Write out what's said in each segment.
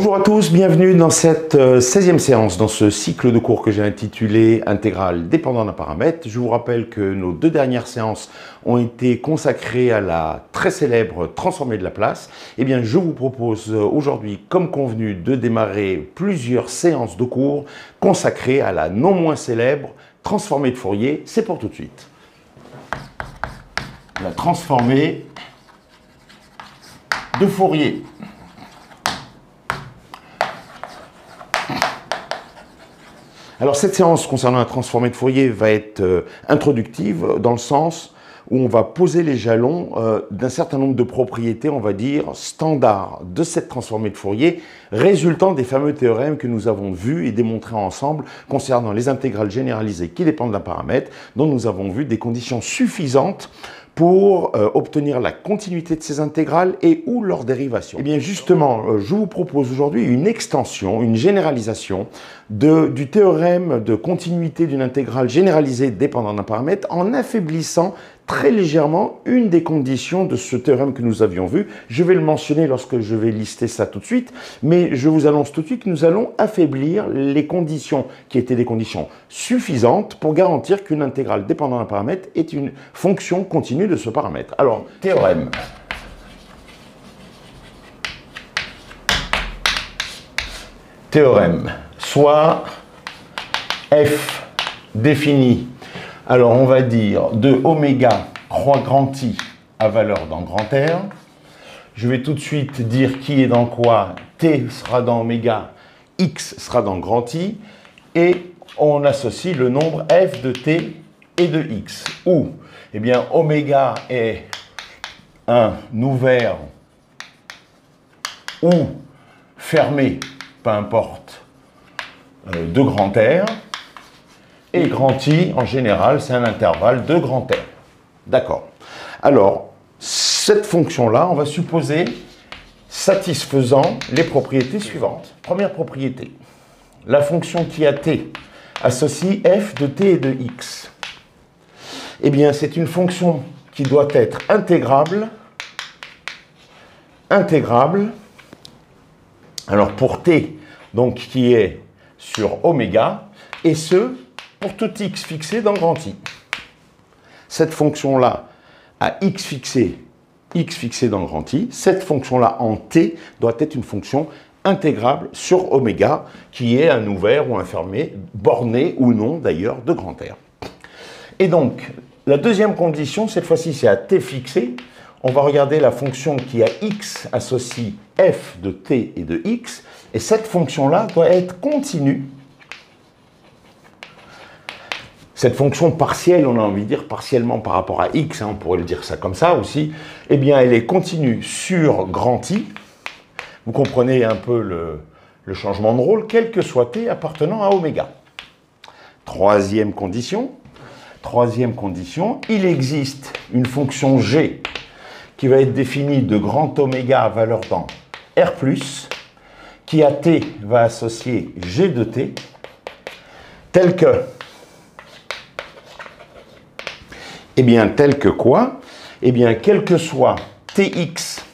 Bonjour à tous, bienvenue dans cette 16e séance, dans ce cycle de cours que j'ai intitulé « Intégrale dépendant d'un paramètre ». Je vous rappelle que nos deux dernières séances ont été consacrées à la très célèbre transformée de Laplace. Eh bien, je vous propose aujourd'hui, comme convenu, de démarrer plusieurs séances de cours consacrées à la non moins célèbre transformée de Fourier. C'est pour tout de suite. La transformée de Fourier. Alors cette séance concernant la transformée de Fourier va être introductive dans le sens où on va poser les jalons d'un certain nombre de propriétés, on va dire, standards de cette transformée de Fourier, résultant des fameux théorèmes que nous avons vus et démontrés ensemble concernant les intégrales généralisées qui dépendent d'un paramètre, dont nous avons vu des conditions suffisantes pour obtenir la continuité de ces intégrales et ou leur dérivation. Et bien justement, je vous propose aujourd'hui une extension, une généralisation du théorème de continuité d'une intégrale généralisée dépendant d'un paramètre en affaiblissant très légèrement une des conditions de ce théorème que nous avions vu. Je vais le mentionner lorsque je vais lister ça tout de suite, mais je vous annonce tout de suite que nous allons affaiblir les conditions qui étaient des conditions suffisantes pour garantir qu'une intégrale dépendant d'un paramètre est une fonction continue de ce paramètre. Alors, théorème. Théorème. Soit f défini. Alors, on va dire de oméga croix grand I à valeur dans grand R. Je vais tout de suite dire qui est dans quoi. T sera dans oméga, X sera dans grand I. Et on associe le nombre F de T et de X. Où, eh bien, oméga est un ouvert ou fermé, peu importe, de grand R. Et grand I, en général, c'est un intervalle de grand R. D'accord. Alors, cette fonction-là, on va supposer satisfaisant les propriétés suivantes. Première propriété, la fonction qui a t associe f de t et de x. Eh bien, c'est une fonction qui doit être intégrable. Alors, pour t, donc, qui est sur oméga, et ce, pour tout x fixé dans grand I. Cette fonction-là à x fixé dans grand I, cette fonction-là en t doit être une fonction intégrable sur oméga, qui est un ouvert ou un fermé, borné ou non d'ailleurs, de grand R. Et donc, la deuxième condition, cette fois-ci, c'est à t fixé. On va regarder la fonction qui à x associe f de t et de x, et cette fonction-là doit être continue. Cette fonction partielle, on a envie de dire partiellement par rapport à x, hein, on pourrait le dire ça comme ça aussi, eh bien elle est continue sur grand I. Vous comprenez un peu le changement de rôle, quel que soit t appartenant à oméga. Troisième condition, il existe une fonction g qui va être définie de grand oméga à valeur dans R+, qui à t va associer g de t, tel que... Eh bien, tel que quoi? Eh bien, quel que soit tx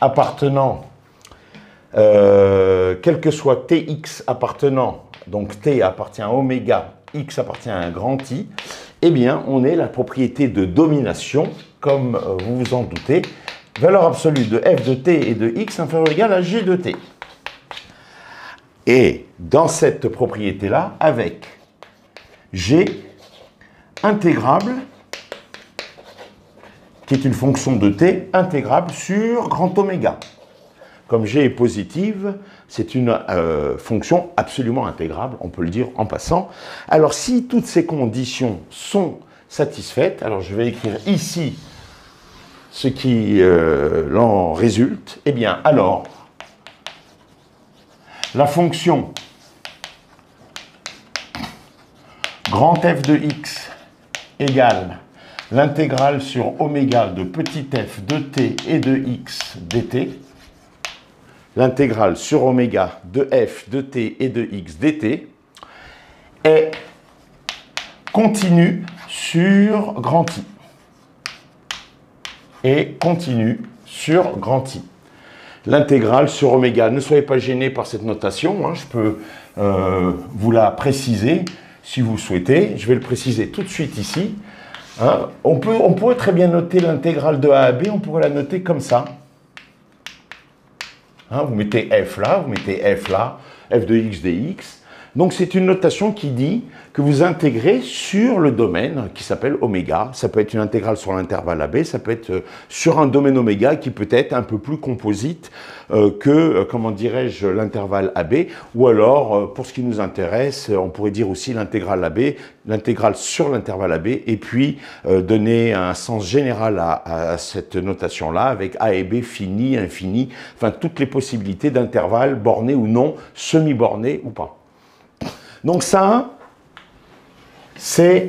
appartenant, donc t appartient à oméga, x appartient à un grand I, eh bien, on est la propriété de domination, comme vous vous en doutez, valeur absolue de f de t et de x inférieure ou égale à g de t. Et dans cette propriété-là, avec g intégrable, qui est une fonction de t intégrable sur grand oméga. Comme g est positive, c'est une fonction absolument intégrable, on peut le dire en passant. Alors, si toutes ces conditions sont satisfaites, alors je vais écrire ici ce qui en résulte. Eh bien, alors, la fonction grand f de x égale l'intégrale sur oméga de petit f de t et de x dt. L'intégrale sur oméga de f de t et de x dt est continue sur grand I. l'intégrale sur oméga. Ne soyez pas gênés par cette notation, hein, je peux vous la préciser si vous souhaitez. Je vais le préciser tout de suite ici. Hein. On pourrait très bien noter l'intégrale de A à B, on pourrait la noter comme ça. Hein, vous mettez f là, vous mettez f là, f de x dx. Donc c'est une notation qui dit que vous intégrez sur le domaine qui s'appelle oméga. Ça peut être une intégrale sur l'intervalle AB, ça peut être sur un domaine oméga qui peut être un peu plus composite que, comment dirais-je, l'intervalle AB. Ou alors, pour ce qui nous intéresse, on pourrait dire aussi l'intégrale AB, l'intégrale sur l'intervalle AB, et puis donner un sens général à cette notation-là avec A et B fini, infini, enfin toutes les possibilités d'intervalle borné ou non, semi-borné ou pas. Donc ça, c'est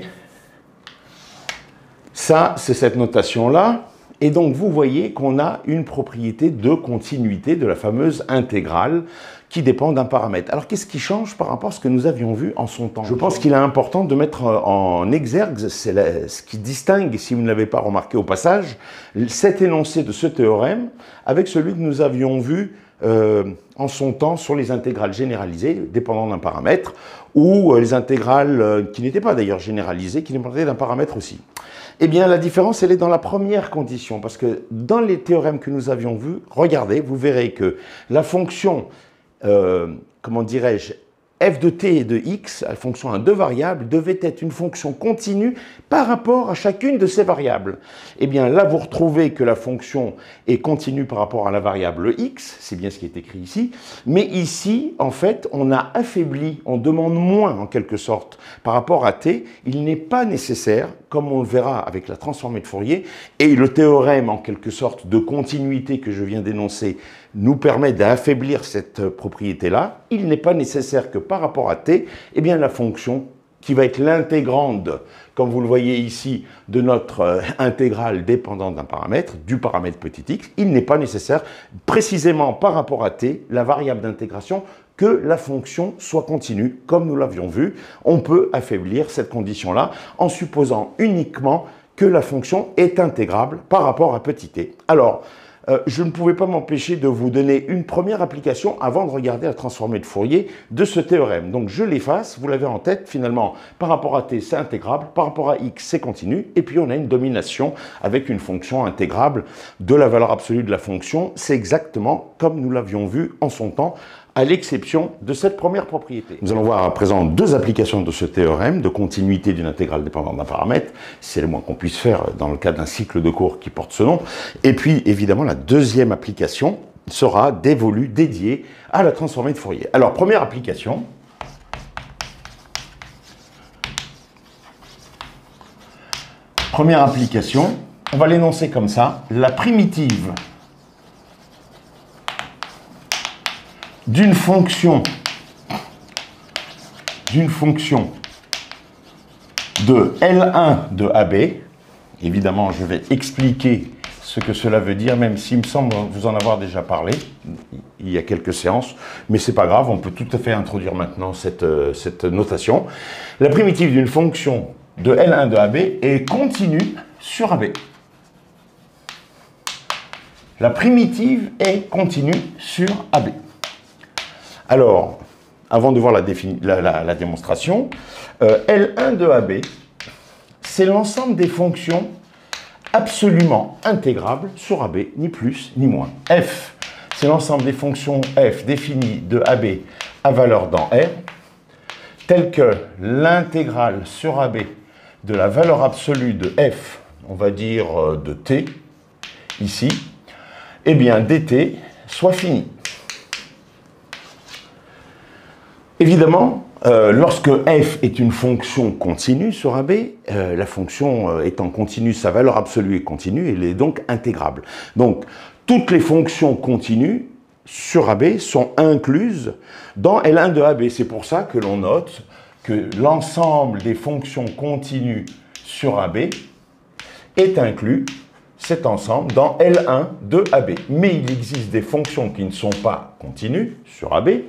cette notation-là. Et donc, vous voyez qu'on a une propriété de continuité de la fameuse intégrale qui dépend d'un paramètre. Alors, qu'est-ce qui change par rapport à ce que nous avions vu en son temps? Je pense qu'il est important de mettre en exergue, c'est ce qui distingue, si vous ne l'avez pas remarqué au passage, cet énoncé de ce théorème avec celui que nous avions vu en son temps sur les intégrales généralisées dépendant d'un paramètre, ou les intégrales qui n'étaient pas d'ailleurs généralisées, qui dépendaient d'un paramètre aussi. Eh bien, la différence, elle est dans la première condition, parce que dans les théorèmes que nous avions vus, regardez, vous verrez que la fonction, comment dirais-je, f de t et de x, la fonction à deux variables, devait être une fonction continue par rapport à chacune de ces variables. Eh bien là, vous retrouvez que la fonction est continue par rapport à la variable x, c'est bien ce qui est écrit ici, mais ici, en fait, on a affaibli, on demande moins en quelque sorte par rapport à t. Il n'est pas nécessaire, comme on le verra avec la transformée de Fourier, et le théorème en quelque sorte de continuité que je viens d'énoncer, nous permet d'affaiblir cette propriété-là. Il n'est pas nécessaire que par rapport à t, eh bien la fonction qui va être l'intégrande, comme vous le voyez ici, de notre intégrale dépendante d'un paramètre, du paramètre petit x, il n'est pas nécessaire précisément par rapport à t, la variable d'intégration, que la fonction soit continue, comme nous l'avions vu. On peut affaiblir cette condition-là en supposant uniquement que la fonction est intégrable par rapport à petit t. Alors, je ne pouvais pas m'empêcher de vous donner une première application avant de regarder la transformée de Fourier de ce théorème. Donc je l'efface, vous l'avez en tête finalement, par rapport à t c'est intégrable, par rapport à x c'est continu, et puis on a une domination avec une fonction intégrable de la valeur absolue de la fonction, c'est exactement comme nous l'avions vu en son temps, à l'exception de cette première propriété. Nous allons voir à présent deux applications de ce théorème de continuité d'une intégrale dépendante d'un paramètre, c'est le moins qu'on puisse faire dans le cadre d'un cycle de cours qui porte ce nom, et puis évidemment la deuxième application sera dévolue, dédiée à la transformée de Fourier. Alors première application, on va l'énoncer comme ça, la primitive d'une fonction de L1 de AB. Évidemment, je vais expliquer ce que cela veut dire, même s'il me semble vous en avoir déjà parlé il y a quelques séances, mais c'est pas grave, on peut tout à fait introduire maintenant cette notation. La primitive d'une fonction de L1 de AB est continue sur AB. La primitive est continue sur AB. Alors, avant de voir la démonstration, L1 de AB, c'est l'ensemble des fonctions absolument intégrables sur AB, ni plus ni moins. F, c'est l'ensemble des fonctions f définies de AB à valeur dans R, telles que l'intégrale sur AB de la valeur absolue de f, on va dire de t, ici, eh bien dt soit finie. Évidemment, lorsque f est une fonction continue sur AB, la fonction étant continue, sa valeur absolue est continue, elle est donc intégrable. Donc, toutes les fonctions continues sur AB sont incluses dans L1 de AB. C'est pour ça que l'on note que l'ensemble des fonctions continues sur AB est inclus, cet ensemble, dans L1 de AB. Mais il existe des fonctions qui ne sont pas continues sur AB,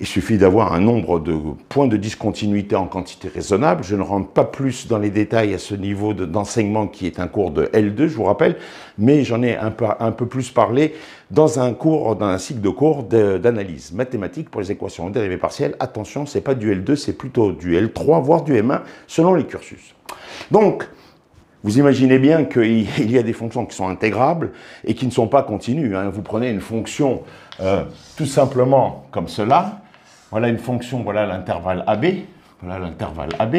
Il suffit d'avoir un nombre de points de discontinuité en quantité raisonnable. Je ne rentre pas plus dans les détails à ce niveau d'enseignement qui est un cours de L2, je vous rappelle, mais j'en ai un peu plus parlé dans un cours, dans un cycle de cours d'analyse mathématique pour les équations dérivées partielles. Attention, ce n'est pas du L2, c'est plutôt du L3, voire du M1, selon les cursus. Donc, vous imaginez bien qu'il y a des fonctions qui sont intégrables et qui ne sont pas continues. Vous prenez une fonction tout simplement comme cela. Voilà une fonction, voilà l'intervalle AB, voilà l'intervalle AB.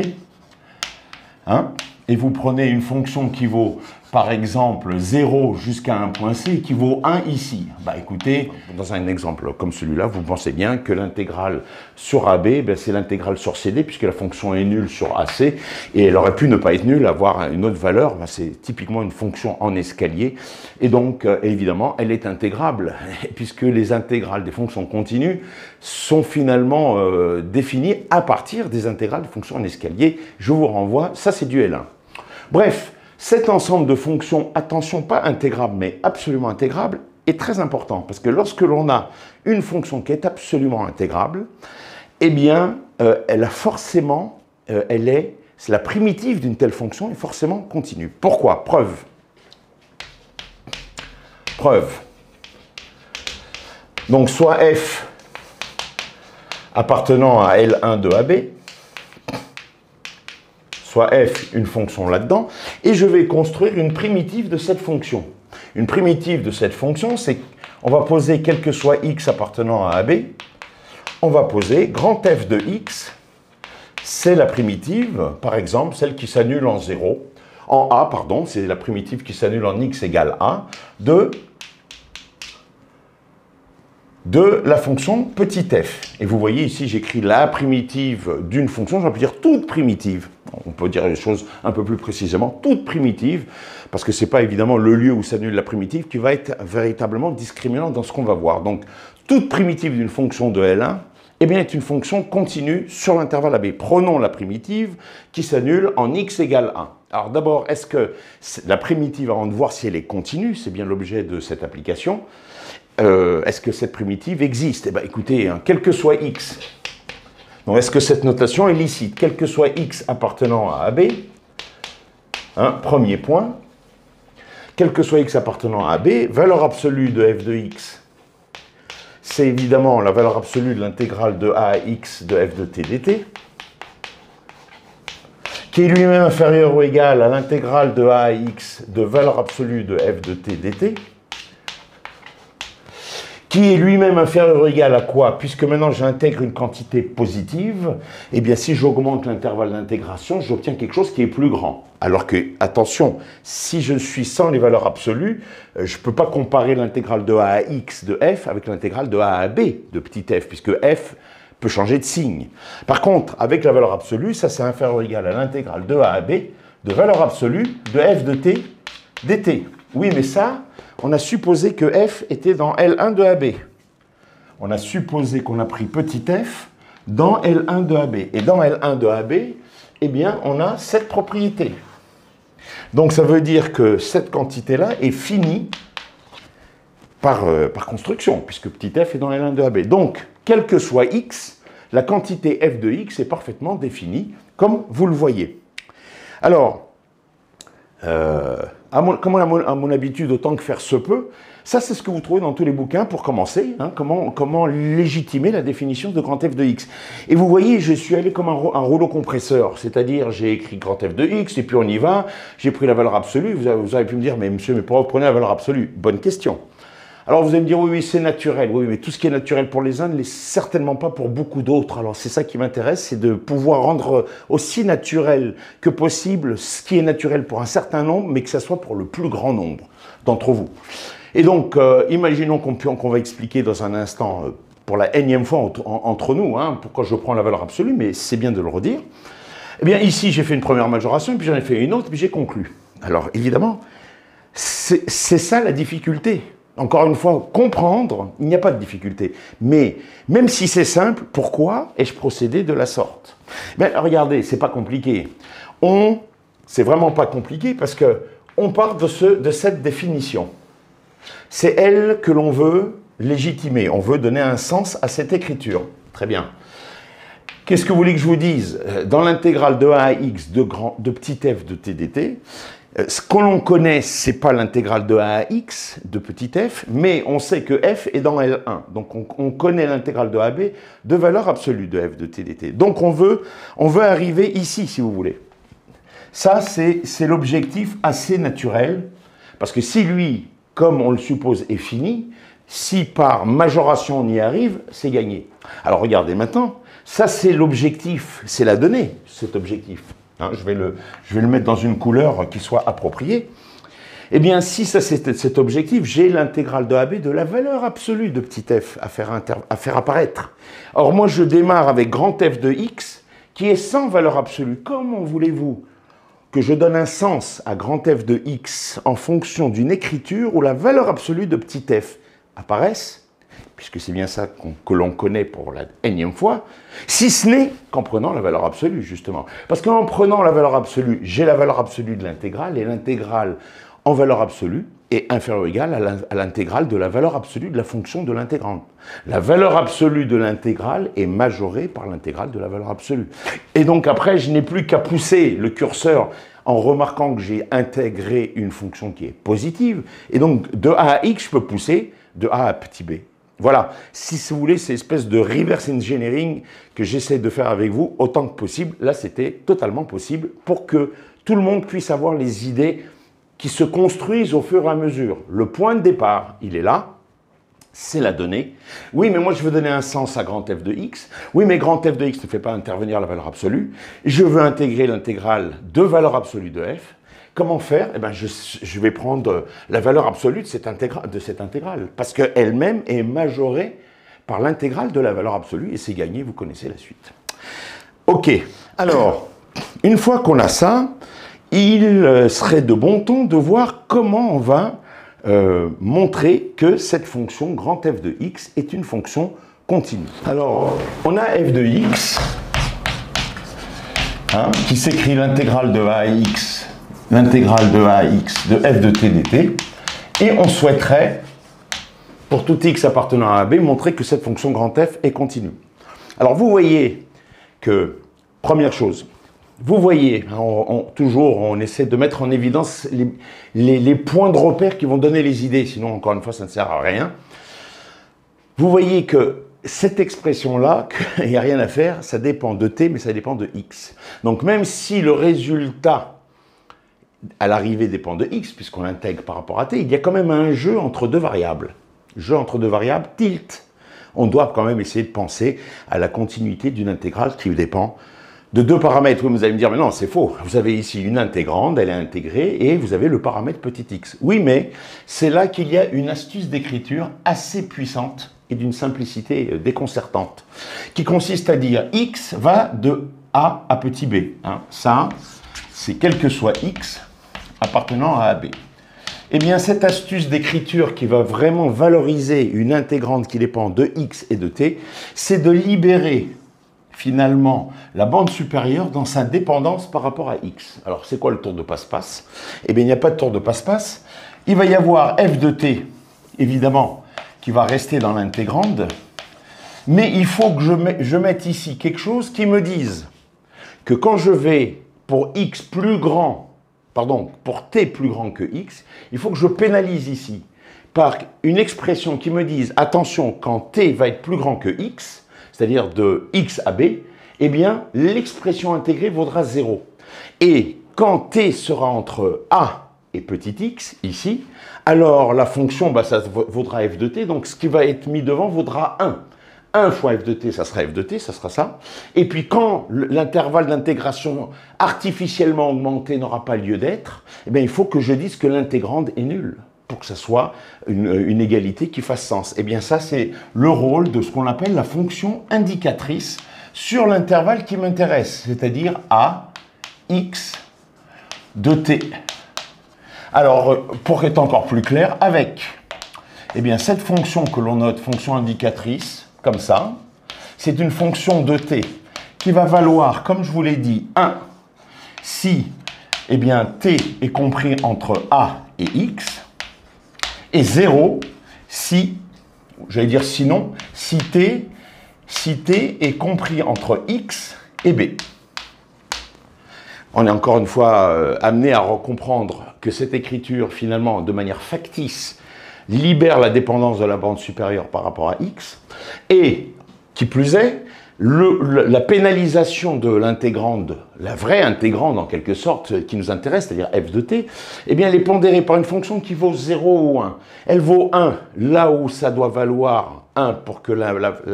Et vous prenez une fonction qui vaut, par exemple, 0 jusqu'à un point C, qui vaut 1 ici. Bah écoutez, dans un exemple comme celui-là, vous pensez bien que l'intégrale sur AB, c'est l'intégrale sur CD, puisque la fonction est nulle sur AC, et elle aurait pu ne pas être nulle, avoir une autre valeur. C'est typiquement une fonction en escalier, et donc, évidemment, elle est intégrable, puisque les intégrales des fonctions continues sont finalement définies à partir des intégrales de fonctions en escalier. Je vous renvoie, ça c'est du L1. Bref, cet ensemble de fonctions, attention, pas intégrable, mais absolument intégrable, est très important. Parce que lorsque l'on a une fonction qui est absolument intégrable, eh bien, elle a forcément, c'est la primitive d'une telle fonction est forcément continue. Pourquoi? Preuve. Preuve. Donc, soit f appartenant à L1 de AB, soit f, une fonction là-dedans, et je vais construire une primitive de cette fonction. Une primitive de cette fonction, c'est qu'on va poser quel que soit x appartenant à AB, on va poser grand f de x, c'est la primitive, par exemple, celle qui s'annule en 0, en a, pardon, c'est la primitive qui s'annule en x égale a, de la fonction petit f. Et vous voyez ici, j'écris la primitive d'une fonction, j'aurais pu dire toute primitive. On peut dire les choses un peu plus précisément, toute primitive, parce que ce n'est pas évidemment le lieu où s'annule la primitive qui va être véritablement discriminant dans ce qu'on va voir. Donc, toute primitive d'une fonction de L1 eh bien, est une fonction continue sur l'intervalle AB. Prenons la primitive qui s'annule en x égale 1. Alors d'abord, est-ce que la primitive, avant de voir si elle est continue, c'est bien l'objet de cette application, est-ce que cette primitive existe? Eh bien, écoutez, quel que soit x, donc est-ce que cette notation est licite? Quel que soit x appartenant à AB, premier point, quel que soit x appartenant à AB, valeur absolue de f de x, c'est évidemment la valeur absolue de l'intégrale de a à x de f de t dt, qui est lui-même inférieur ou égal à l'intégrale de a à x de valeur absolue de f de t dt, qui est lui-même inférieur ou égal à quoi? Puisque maintenant j'intègre une quantité positive, eh bien si j'augmente l'intervalle d'intégration, j'obtiens quelque chose qui est plus grand. Alors que, attention, si je suis sans les valeurs absolues, je ne peux pas comparer l'intégrale de a à x de f avec l'intégrale de a à b de petit f, puisque f peut changer de signe. Par contre, avec la valeur absolue, ça c'est inférieur ou égal à l'intégrale de a à b de valeur absolue de f de t dt. Oui, mais ça, on a supposé que f était dans L1 de AB. On a supposé qu'on a pris petit f dans L1 de AB. Et dans L1 de AB, eh bien, on a cette propriété. Donc, ça veut dire que cette quantité-là est finie par construction, puisque petit f est dans L1 de AB. Donc, quel que soit x, la quantité f de x est parfaitement définie, comme vous le voyez. Alors, comme à mon habitude, autant que faire se peut, ça c'est ce que vous trouvez dans tous les bouquins pour commencer, comment légitimer la définition de grand f de x. Et vous voyez, je suis allé comme un rouleau compresseur, c'est-à-dire j'ai écrit grand f de x, et puis on y va, j'ai pris la valeur absolue, vous avez pu me dire, mais monsieur, mais pourquoi vous prenez la valeur absolue? Bonne question. Alors vous allez me dire, oui, c'est naturel, oui, mais tout ce qui est naturel pour les uns ne l'est certainement pas pour beaucoup d'autres. Alors c'est ça qui m'intéresse, c'est de pouvoir rendre aussi naturel que possible ce qui est naturel pour un certain nombre, mais que ça soit pour le plus grand nombre d'entre vous. Et donc, imaginons qu'on va expliquer dans un instant, pour la énième fois entre nous, pourquoi je prends la valeur absolue, mais c'est bien de le redire. Eh bien ici, j'ai fait une première majoration, puis j'en ai fait une autre, puis j'ai conclu. Alors évidemment, c'est ça la difficulté. Encore une fois, comprendre, il n'y a pas de difficulté. Mais même si c'est simple, pourquoi ai-je procédé de la sorte? Ben, regardez, c'est pas compliqué. C'est vraiment pas compliqué parce que on part de cette définition. C'est elle que l'on veut légitimer. On veut donner un sens à cette écriture. Très bien. Qu'est-ce que vous voulez que je vous dise? Dans l'intégrale de a à x de petit f de t dt, ce que l'on connaît, ce n'est pas l'intégrale de a à x de petit f, mais on sait que f est dans L1. Donc, on connaît l'intégrale de a à b de valeur absolue de f de t dt. Donc, on veut arriver ici, si vous voulez. Ça, c'est l'objectif assez naturel, parce que si lui, comme on le suppose, est fini, si par majoration on y arrive, c'est gagné. Alors, regardez maintenant. Ça, c'est l'objectif, c'est la donnée, cet objectif. Hein, je vais le mettre dans une couleur qui soit appropriée. Eh bien, si ça c'est cet objectif, j'ai l'intégrale de AB de la valeur absolue de petit f à faire apparaître. Or, moi, je démarre avec grand F de x qui est sans valeur absolue. Comment voulez-vous que je donne un sens à grand F de x en fonction d'une écriture où la valeur absolue de petit f apparaisse ? Puisque c'est bien ça que l'on connaît pour la énième fois, si ce n'est qu'en prenant la valeur absolue, justement. Parce qu'en prenant la valeur absolue, j'ai la valeur absolue de l'intégrale, et l'intégrale en valeur absolue est inférieure ou égale à l'intégrale de la valeur absolue de la fonction de l'intégrante. La valeur absolue de l'intégrale est majorée par l'intégrale de la valeur absolue. Et donc après, je n'ai plus qu'à pousser le curseur en remarquant que j'ai intégré une fonction qui est positive, et donc de a à x, je peux pousser de a à petit b. Voilà, si vous voulez, c'est une espèce de reverse engineering que j'essaie de faire avec vous autant que possible. Là, c'était totalement possible pour que tout le monde puisse avoir les idées qui se construisent au fur et à mesure. Le point de départ, il est là, c'est la donnée. Oui, mais moi, je veux donner un sens à grand f de x. Oui, mais grand f de x ne fait pas intervenir la valeur absolue. Je veux intégrer l'intégrale de valeur absolue de f. Comment faire? Eh bien, je vais prendre la valeur absolue de cette intégrale, parce qu'elle-même est majorée par l'intégrale de la valeur absolue, et c'est gagné, vous connaissez la suite. Ok, alors, une fois qu'on a ça, il serait de bon ton de voir comment on va montrer que cette fonction grand f de x est une fonction continue. Alors, on a f de x, hein, qui s'écrit l'intégrale de a à x, l'intégrale de a à x de f de t dt, et on souhaiterait, pour tout x appartenant à AB, montrer que cette fonction grand f est continue. Alors vous voyez que, première chose, vous voyez, on essaie de mettre en évidence les points de repère qui vont donner les idées, sinon encore une fois ça ne sert à rien. Vous voyez que cette expression-là, il n'y a rien à faire, ça dépend de t, mais ça dépend de x. Donc même si le résultat à l'arrivée dépend de x, puisqu'on l'intègre par rapport à t, il y a quand même un jeu entre deux variables. Jeu entre deux variables, tilt. On doit quand même essayer de penser à la continuité d'une intégrale qui dépend de deux paramètres. Vous allez me dire, mais non, c'est faux. Vous avez ici une intégrande, elle est intégrée, et vous avez le paramètre petit x. Oui, mais c'est là qu'il y a une astuce d'écriture assez puissante et d'une simplicité déconcertante, qui consiste à dire x va de a à petit b. Hein, ça, c'est quel que soit x, appartenant à AB. Eh bien, cette astuce d'écriture qui va vraiment valoriser une intégrante qui dépend de x et de t, c'est de libérer finalement la bande supérieure dans sa dépendance par rapport à x. Alors, c'est quoi le tour de passe-passe? Eh bien, il n'y a pas de tour de passe-passe. Il va y avoir f de t, évidemment, qui va rester dans l'intégrande, mais il faut que je mette ici quelque chose qui me dise que quand je vais pour x plus grand, pardon, pour t plus grand que x, il faut que je pénalise ici par une expression qui me dise, attention, quand t va être plus grand que x, c'est-à-dire de x à b, eh bien, l'expression intégrée vaudra 0. Et quand t sera entre a et petit x, ici, alors la fonction, bah, ça vaudra f de t, donc ce qui va être mis devant vaudra 1. 1 fois f de t, ça sera f de t, ça sera ça. Et puis quand l'intervalle d'intégration artificiellement augmenté n'aura pas lieu d'être, eh bien, il faut que je dise que l'intégrande est nulle pour que ça soit une égalité qui fasse sens. Eh bien ça, c'est le rôle de ce qu'on appelle la fonction indicatrice sur l'intervalle qui m'intéresse, c'est-à-dire a x de t. Alors, pour être encore plus clair, avec eh bien, cette fonction que l'on note, fonction indicatrice, comme ça, c'est une fonction de t qui va valoir, comme je vous l'ai dit, 1 si eh bien, t est compris entre a et x, et 0 si, j'allais dire sinon, si t si t est compris entre x et b. On est encore une fois amené à comprendre que cette écriture, finalement, de manière factice, libère la dépendance de la bande supérieure par rapport à x, et, qui plus est, la pénalisation de l'intégrande, la vraie intégrande en quelque sorte, qui nous intéresse, c'est-à-dire f de t, eh bien, elle est pondérée par une fonction qui vaut 0 ou 1. Elle vaut 1 là où ça doit valoir 1 pour que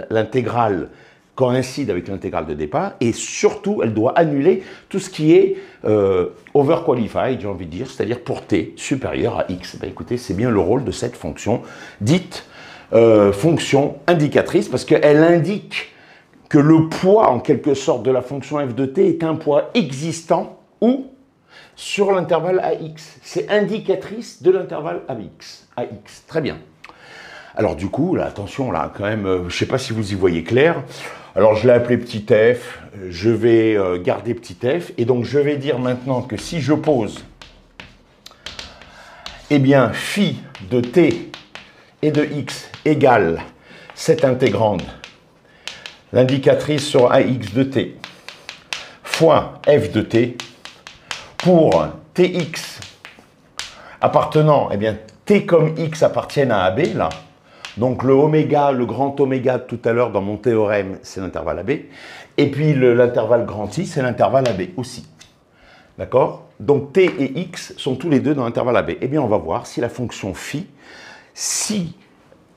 l'intégrale coïncide avec l'intégrale de départ, et surtout, elle doit annuler tout ce qui est overqualified, j'ai envie de dire, c'est-à-dire pour t supérieur à x. Ben, écoutez, c'est bien le rôle de cette fonction dite fonction indicatrice, parce qu'elle indique que le poids, en quelque sorte, de la fonction f de t est un poids existant ou sur l'intervalle ax. C'est indicatrice de l'intervalle ax. Très bien. Alors du coup, là, attention, là, quand même, je ne sais pas si vous y voyez clair. Alors je l'ai appelé petit f, je vais garder petit f, et donc je vais dire maintenant que si je pose, eh bien, phi de t et de x égale cette intégrande, l'indicatrice sur ax de t, fois f de t, pour tx appartenant, eh bien, t comme x appartiennent à AB, là. Donc le oméga, le grand oméga de tout à l'heure dans mon théorème, c'est l'intervalle AB. Et puis l'intervalle grand I, c'est l'intervalle AB aussi. D'accord? Donc T et X sont tous les deux dans l'intervalle AB. Eh bien, on va voir si la fonction phi, si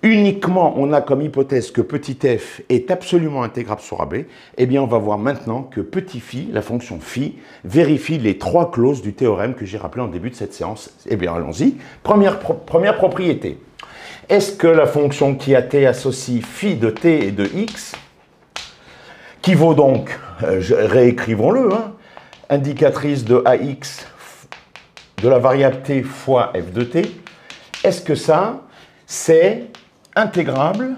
uniquement on a comme hypothèse que petit f est absolument intégrable sur AB, eh bien, on va voir maintenant que petit phi, la fonction phi, vérifie les trois clauses du théorème que j'ai rappelé en début de cette séance. Eh bien, allons-y. Première propriété. Est-ce que la fonction qui a t associe phi de t et de x, qui vaut donc, réécrivons-le, hein, indicatrice de ax de la variable t fois f de t, est-ce que ça, c'est intégrable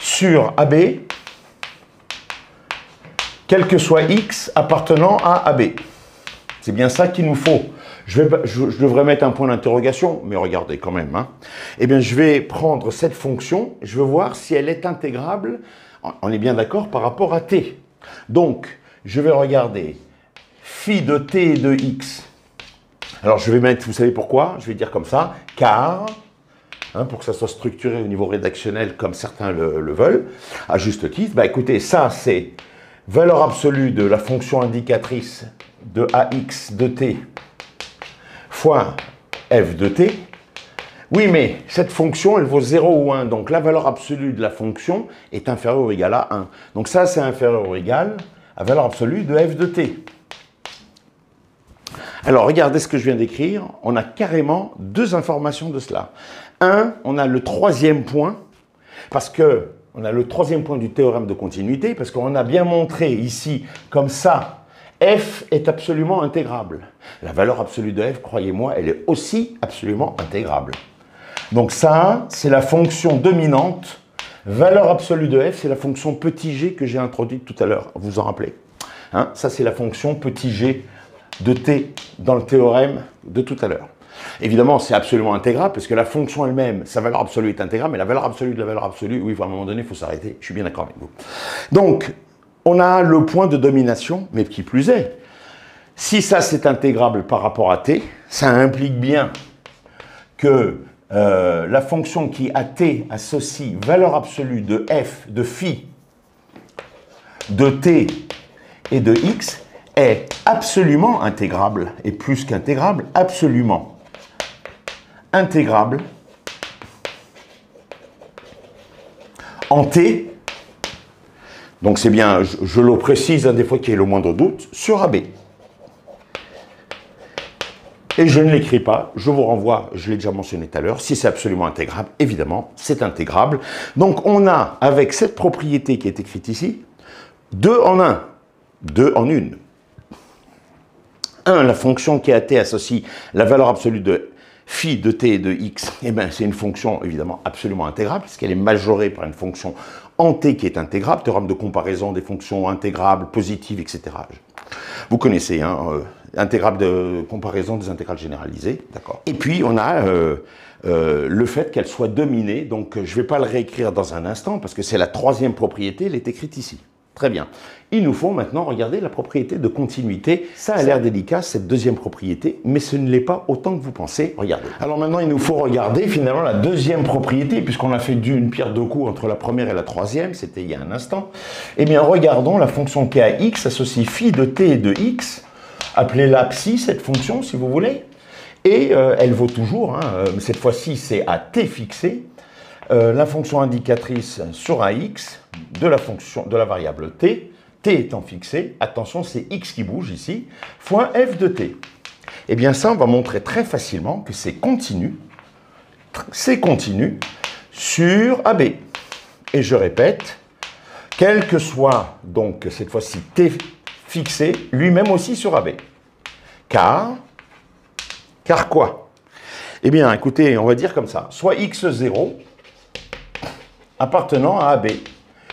sur AB, quel que soit x appartenant à AB? C'est bien ça qu'il nous faut. Je devrais mettre un point d'interrogation, mais regardez quand même. Hein. Eh bien, je vais prendre cette fonction, je veux voir si elle est intégrable, on est bien d'accord, par rapport à t. Donc, je vais regarder phi de t et de x. Alors, je vais mettre, vous savez pourquoi? Je vais dire comme ça, car, hein, pour que ça soit structuré au niveau rédactionnel comme certains le veulent, à juste titre, bah, écoutez, ça, c'est valeur absolue de la fonction indicatrice de ax de t fois f de t. Oui, mais cette fonction, elle vaut 0 ou 1. Donc, la valeur absolue de la fonction est inférieure ou égale à 1. Donc, ça, c'est inférieur ou égal à valeur absolue de f de t. Alors, regardez ce que je viens d'écrire. On a carrément deux informations de cela. Un, on a le troisième point, parce que on a le troisième point du théorème de continuité, parce qu'on a bien montré ici, comme ça, f est absolument intégrable. La valeur absolue de f, croyez-moi, elle est aussi absolument intégrable. Donc ça, c'est la fonction dominante. Valeur absolue de f, c'est la fonction petit g que j'ai introduite tout à l'heure. Vous vous en rappelez, hein? Ça, c'est la fonction petit g de t dans le théorème de tout à l'heure. Évidemment, c'est absolument intégrable, parce que la fonction elle-même, sa valeur absolue est intégrable, mais la valeur absolue de la valeur absolue, oui, à un moment donné, il faut s'arrêter. Je suis bien d'accord avec vous. Donc, on a le point de domination, mais qui plus est, si ça c'est intégrable par rapport à t, ça implique bien que la fonction qui à t associe valeur absolue de f, de phi, de t et de x est absolument intégrable, et plus qu'intégrable, absolument intégrable en t. Donc c'est bien, je le précise, hein, des fois qu'il y ait le moindre doute, sur AB. Et je ne l'écris pas, je vous renvoie, je l'ai déjà mentionné tout à l'heure, si c'est absolument intégrable, évidemment, c'est intégrable. Donc on a, avec cette propriété qui est écrite ici, 2 en 1, 2 en 1. 1, la fonction qui à t associe la valeur absolue de phi de t et de x, eh ben, c'est une fonction évidemment absolument intégrable, puisqu'elle est majorée par une fonction en t qui est intégrable, théorème de comparaison des fonctions intégrables, positives, etc. Vous connaissez, hein, intégrable de comparaison des intégrales généralisées, d'accord. Et puis on a le fait qu'elle soit dominée, donc je ne vais pas le réécrire dans un instant, parce que c'est la troisième propriété, elle est écrite ici. Très bien. Il nous faut maintenant regarder la propriété de continuité. Ça a l'air délicat, cette deuxième propriété, mais ce ne l'est pas autant que vous pensez. Regardez. Alors maintenant, il nous faut regarder finalement la deuxième propriété, puisqu'on a fait d'une pierre deux coups entre la première et la troisième, c'était il y a un instant. Eh bien, regardons la fonction k à x associe phi de t et de x, appelez-la psi, cette fonction, si vous voulez, et elle vaut toujours, hein, cette fois-ci, c'est à t fixé, la fonction indicatrice sur ax de la variable t, t étant fixé, attention c'est x qui bouge ici, fois f de t. Et bien ça on va montrer très facilement que c'est continu sur AB. Et je répète, quel que soit donc cette fois-ci t fixé, lui-même aussi sur AB. Car quoi? Eh bien écoutez, on va dire comme ça, soit x0, appartenant à AB.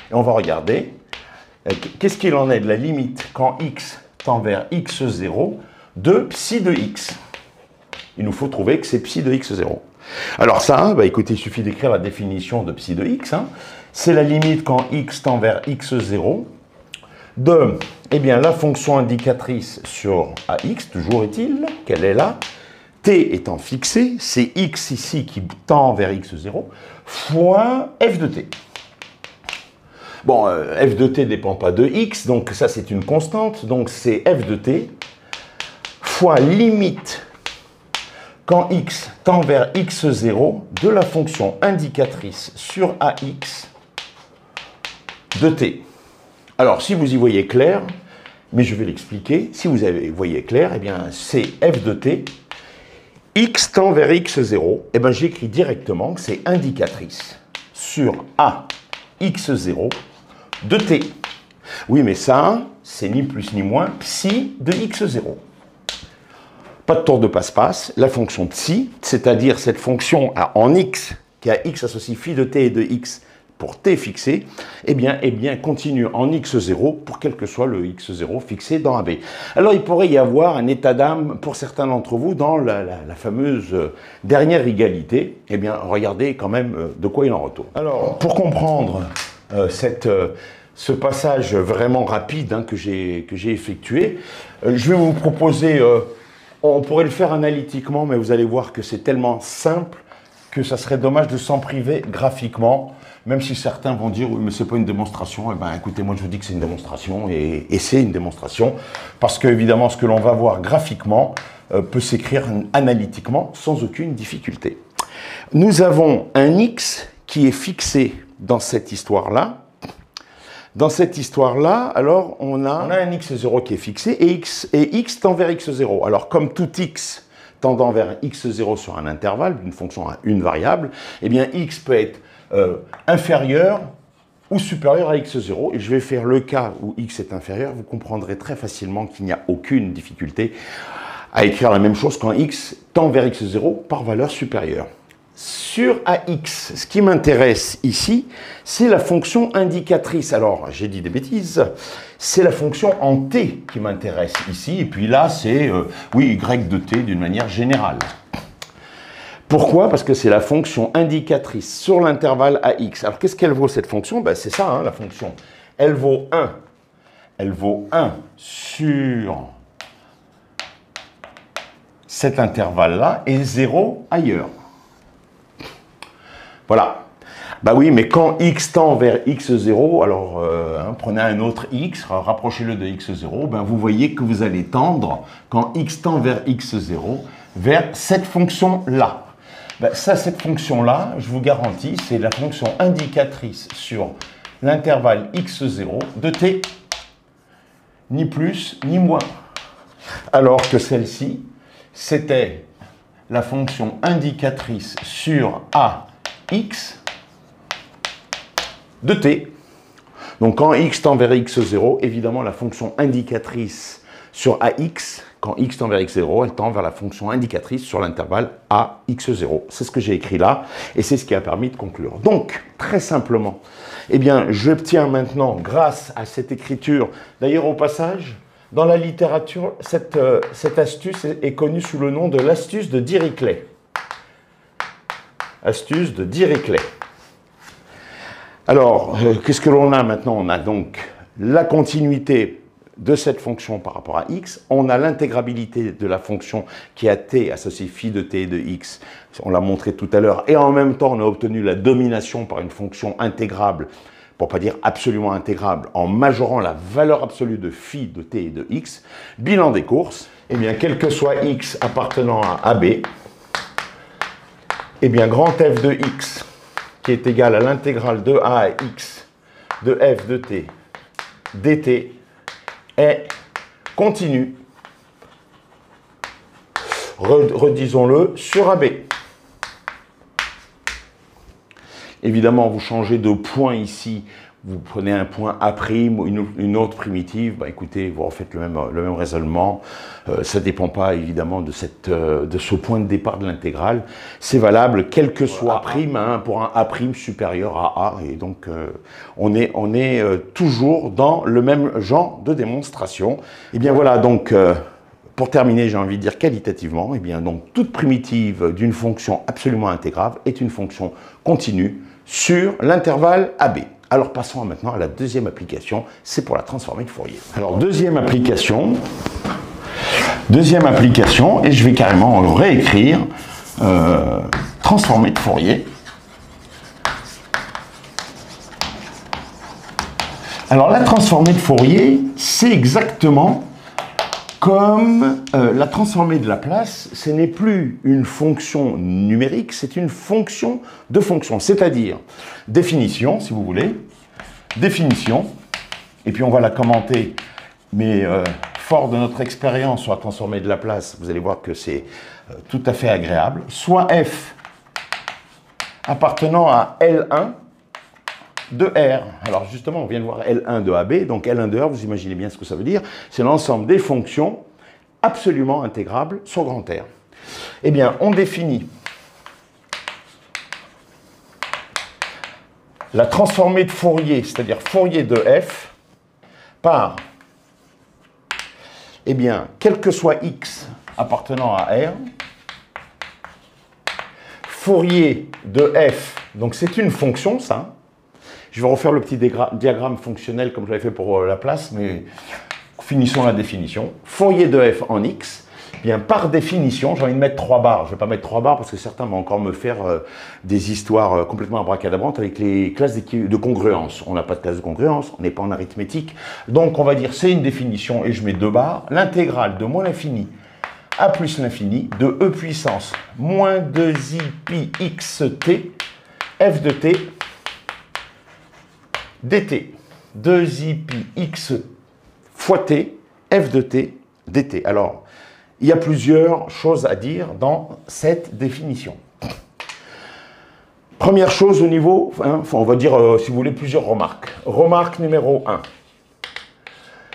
Et on va regarder qu'est-ce qu'il en est de la limite quand x tend vers x0 de psi de x. Il nous faut trouver que c'est psi de x0. Alors ça, bah écoutez, il suffit d'écrire la définition de psi de x. Hein. C'est la limite quand x tend vers x0 de eh bien, la fonction indicatrice sur ax, toujours est-il, qu'elle est là, t étant fixé, c'est x ici qui tend vers x0, fois f de t. Bon, f de t ne dépend pas de x, donc ça c'est une constante, donc c'est f de t fois limite quand x tend vers x0 de la fonction indicatrice sur ax de t. Alors, si vous y voyez clair, mais je vais l'expliquer, si vous y voyez clair, eh bien c'est f de t x tend vers x0, eh ben, j'écris directement que c'est indicatrice sur a x0 de t. Oui, mais ça, c'est ni plus ni moins psi de x0. Pas de tour de passe-passe, la fonction psi, c'est-à-dire cette fonction en x, qui a x associe phi de t et de x pour t fixé, eh bien continue en x0 pour quel que soit le x0 fixé dans AB. Alors, il pourrait y avoir un état d'âme pour certains d'entre vous dans la fameuse dernière égalité. Eh bien, regardez quand même de quoi il en retourne. Alors, pour comprendre ce passage vraiment rapide hein, que j'ai effectué, je vais vous proposer, on pourrait le faire analytiquement, mais vous allez voir que c'est tellement simple que ça serait dommage de s'en priver graphiquement. Même si certains vont dire, oui, mais c'est pas une démonstration, eh ben, écoutez, moi je vous dis que c'est une démonstration, et c'est une démonstration, parce que évidemment ce que l'on va voir graphiquement peut s'écrire analytiquement sans aucune difficulté. Nous avons un x qui est fixé dans cette histoire-là. Dans cette histoire-là, alors on a un x0 qui est fixé, et x tend vers x0. Alors comme tout x tendant vers x0 sur un intervalle, d'une fonction à une variable, eh bien x peut être inférieur ou supérieur à x0, et je vais faire le cas où x est inférieur, vous comprendrez très facilement qu'il n'y a aucune difficulté à écrire la même chose quand x tend vers x0 par valeur supérieure. Sur ax, ce qui m'intéresse ici, c'est la fonction indicatrice. Alors, j'ai dit des bêtises, c'est la fonction en t qui m'intéresse ici, et puis là, c'est, oui, y de t d'une manière générale. Pourquoi? Parce que c'est la fonction indicatrice sur l'intervalle ax. Alors, qu'est-ce qu'elle vaut, cette fonction? Ben, c'est ça, hein, la fonction. Elle vaut 1. Elle vaut 1 sur cet intervalle-là et 0 ailleurs. Voilà. Bah oui, mais quand x tend vers x0, alors hein, prenez un autre x, rapprochez-le de x0, ben vous voyez que vous allez tendre, quand x tend vers x0, vers cette fonction-là. Ben ça, cette fonction-là, je vous garantis, c'est la fonction indicatrice sur l'intervalle x0 de t, ni plus ni moins. Alors que celle-ci, c'était la fonction indicatrice sur ax de t. Donc quand x tend vers x0, évidemment la fonction indicatrice sur ax, quand x tend vers x0, elle tend vers la fonction indicatrice sur l'intervalle ax0. C'est ce que j'ai écrit là, et c'est ce qui a permis de conclure. Donc, très simplement, eh bien, j'obtiens maintenant, grâce à cette écriture, d'ailleurs au passage, Dans la littérature, cette astuce est connue sous le nom de l'astuce de Dirichlet. Astuce de Dirichlet. Alors, qu'est-ce que l'on a maintenant? On a donc la continuité de cette fonction par rapport à x, on a l'intégrabilité de la fonction qui a t associée phi de t et de x, on l'a montré tout à l'heure, et en même temps on a obtenu la domination par une fonction intégrable, pour pas dire absolument intégrable, en majorant la valeur absolue de phi de t et de x. Bilan des courses, eh bien quel que soit x appartenant à AB, eh bien grand f de x qui est égal à l'intégrale de a à x de f de t dt est continue, redisons-le, sur AB. Évidemment, vous changez de point ici, vous prenez un point A', une autre primitive, bah, écoutez, vous refaites le même raisonnement, ça ne dépend pas évidemment de ce point de départ de l'intégrale, c'est valable quel que soit A', hein, pour un A' supérieur à A, et donc on est toujours dans le même genre de démonstration. Et bien voilà, donc pour terminer, j'ai envie de dire qualitativement, et bien donc toute primitive d'une fonction absolument intégrable est une fonction continue sur l'intervalle AB. Alors passons maintenant à la deuxième application, c'est pour la transformée de Fourier. Alors deuxième application, et je vais carrément le réécrire, transformée de Fourier. Alors la transformée de Fourier, c'est exactement comme la transformée de Laplace, ce n'est plus une fonction numérique, c'est une fonction de fonction. C'est-à-dire, définition, si vous voulez, définition, et puis on va la commenter, mais fort de notre expérience sur la transformée de Laplace, vous allez voir que c'est tout à fait agréable, soit f appartenant à L1 de R. Alors justement, on vient de voir L1 de AB, donc L1 de R, vous imaginez bien ce que ça veut dire, c'est l'ensemble des fonctions absolument intégrables sur grand R. Eh bien, on définit la transformée de Fourier, c'est-à-dire Fourier de F, par, eh bien, quel que soit X appartenant à R, Fourier de F, donc c'est une fonction, ça. Je vais refaire le petit diagramme fonctionnel comme je l'avais fait pour Laplace, mais finissons la définition. Fourier de f en x, bien par définition, j'ai envie de mettre 3 barres. Je ne vais pas mettre 3 barres parce que certains vont encore me faire des histoires complètement abracadabrantes avec les classes de congruence. On n'a pas de classe de congruence, on n'est pas en arithmétique. Donc on va dire c'est une définition et je mets 2 barres. L'intégrale de moins l'infini à plus l'infini de e puissance moins 2i pi x t f de t dt, 2i pi x fois t, f de t, dt. Alors, il y a plusieurs choses à dire dans cette définition. Première chose au niveau, hein, on va dire, si vous voulez, plusieurs remarques. Remarque numéro 1.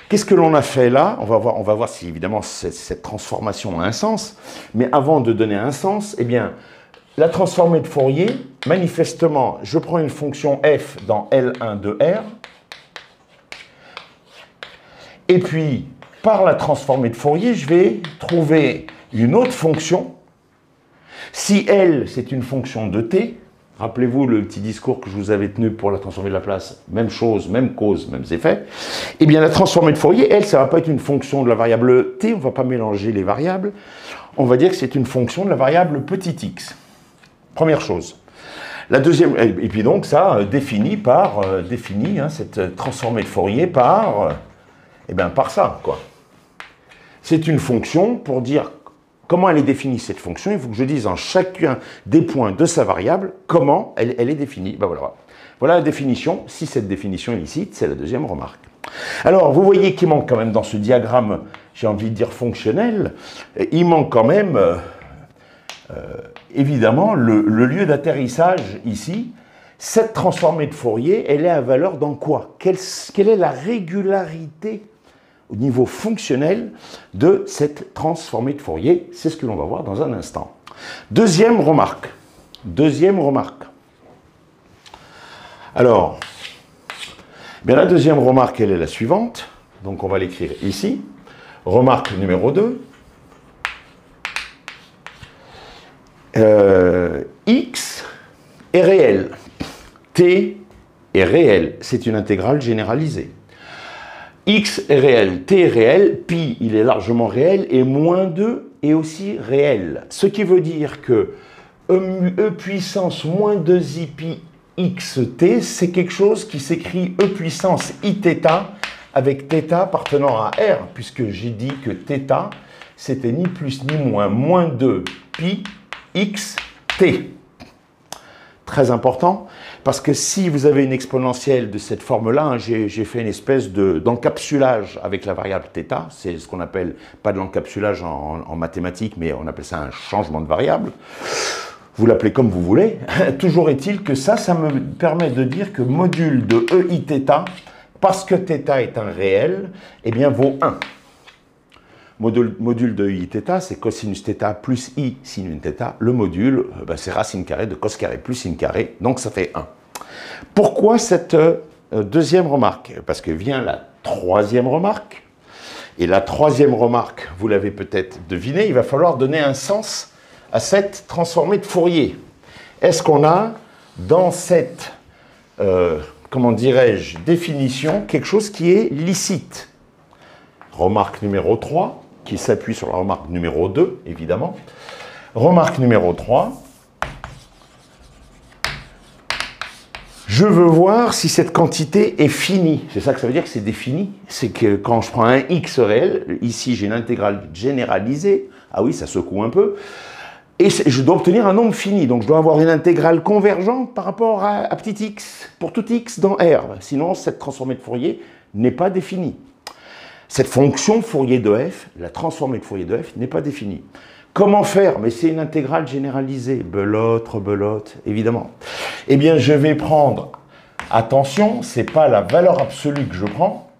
Qu'est-ce que l'on a fait là? On va voir si, évidemment, cette transformation a un sens. Mais avant de donner un sens, eh bien, la transformée de Fourier, manifestement, je prends une fonction f dans L1 de R, et puis, par la transformée de Fourier, je vais trouver une autre fonction. Si L, c'est une fonction de t, rappelez-vous le petit discours que je vous avais tenu pour la transformée de Laplace, même chose, même cause, mêmes effets, eh bien, la transformée de Fourier, elle, ça ne va pas être une fonction de la variable t, on ne va pas mélanger les variables, on va dire que c'est une fonction de la variable petit x. Première chose. La deuxième, et puis donc ça définit par, hein, cette transformée de Fourier par, eh bien par ça, quoi. C'est une fonction pour dire comment elle est définie cette fonction. Il faut que je dise en chacun des points de sa variable comment elle est définie. Ben voilà. Voilà la définition. Si cette définition est licite, c'est la deuxième remarque. Alors, vous voyez qu'il manque quand même dans ce diagramme, j'ai envie de dire fonctionnel, il manque quand même... évidemment, le lieu d'atterrissage ici, cette transformée de Fourier, elle est à valeur dans quoi? Quelle est la régularité au niveau fonctionnel de cette transformée de Fourier? C'est ce que l'on va voir dans un instant. Deuxième remarque. Alors, bien la deuxième remarque, elle est la suivante. Donc on va l'écrire ici. Remarque numéro 2, x est réel, t est réel, c'est une intégrale généralisée. X est réel, t est réel, pi il est largement réel, et moins 2 est aussi réel. Ce qui veut dire que e puissance moins 2i pi xt, c'est quelque chose qui s'écrit e puissance iθ avec θ appartenant à R, puisque j'ai dit que θ, c'était ni plus ni moins, moins 2 pi xt. Très important, parce que si vous avez une exponentielle de cette forme-là, hein, j'ai fait une espèce d'encapsulage avec la variable θ, c'est ce qu'on appelle, pas de l'encapsulage en mathématiques, mais on appelle ça un changement de variable. Vous l'appelez comme vous voulez. Toujours est-il que ça me permet de dire que module de eiθ, parce que θ est un réel, eh bien vaut 1. Module de eiθ, c'est cosinus θ plus i sin θ. Le module, ben, c'est racine carrée de cos carré plus sin carré, donc ça fait 1. Pourquoi cette deuxième remarque? Parce que vient la troisième remarque. Et la troisième remarque, vous l'avez peut-être deviné, il va falloir donner un sens à cette transformée de Fourier. Est-ce qu'on a dans cette, comment dirais-je, définition, quelque chose qui est licite? Remarque numéro 3, qui s'appuie sur la remarque numéro 2, évidemment. Remarque numéro 3. Je veux voir si cette quantité est finie. C'est ça que ça veut dire que c'est défini. C'est que quand je prends un x réel, ici j'ai une intégrale généralisée. Ah oui, ça secoue un peu. Et je dois obtenir un nombre fini. Donc je dois avoir une intégrale convergente par rapport à petit x, pour tout x dans R. Sinon, cette transformée de Fourier n'est pas définie. Cette fonction Fourier de f, la transformée de Fourier de f, n'est pas définie. Comment faire? Mais c'est une intégrale généralisée. Belote, rebelote, évidemment. Eh bien, je vais prendre... Attention, ce n'est pas la valeur absolue que je prends,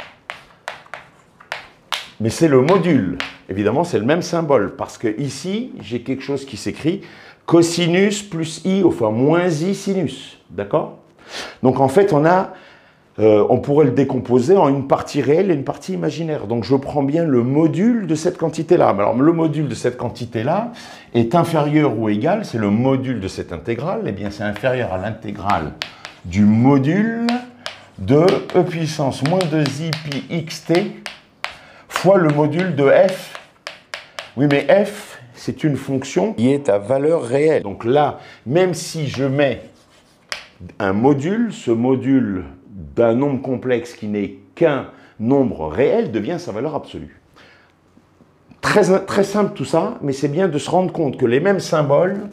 mais c'est le module. Évidemment, c'est le même symbole, parce que ici, j'ai quelque chose qui s'écrit cosinus plus i, enfin moins i sinus. D'accord? Donc, en fait, on a... on pourrait le décomposer en une partie réelle et une partie imaginaire. Donc je prends bien le module de cette quantité-là. Alors le module de cette quantité-là est inférieur ou égal, c'est le module de cette intégrale, eh bien c'est inférieur à l'intégrale du module de e puissance moins 2i pi xt fois le module de f. Oui mais f, c'est une fonction qui est à valeur réelle. Donc là, même si je mets un module, ce module d'un nombre complexe qui n'est qu'un nombre réel devient sa valeur absolue. Très, très simple tout ça, mais c'est bien de se rendre compte que les mêmes symboles